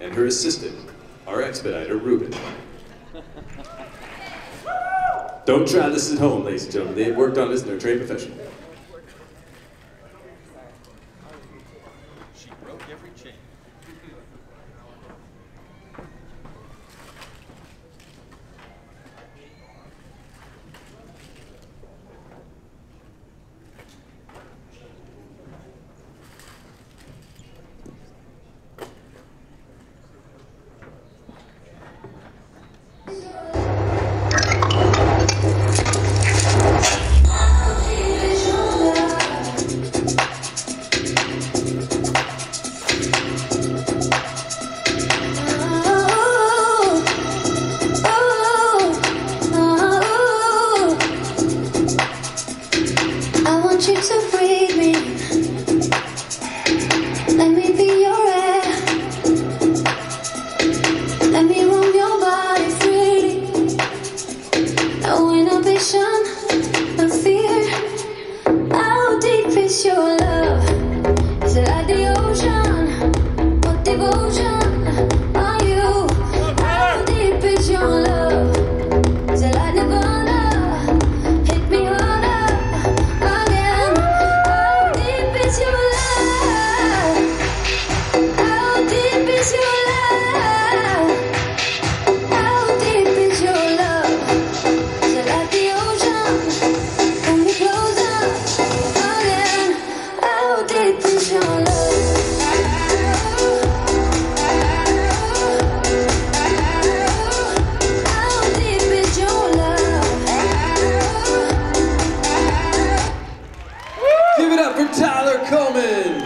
and her assistant, our expediter, Ruben. Don't try this at home, ladies and gentlemen. They have worked on this in their trade profession. She broke every chain. Tyler Coleman,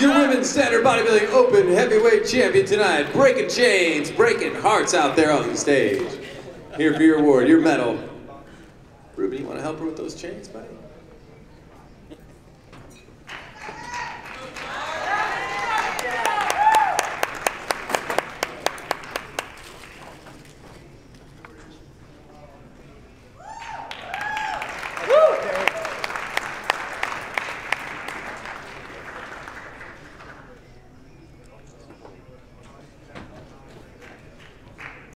your women's standard bodybuilding open heavyweight champion tonight, breaking chains, breaking hearts out there on the stage. Here for your award, your medal. Ruben, you want to help her with those chains, buddy?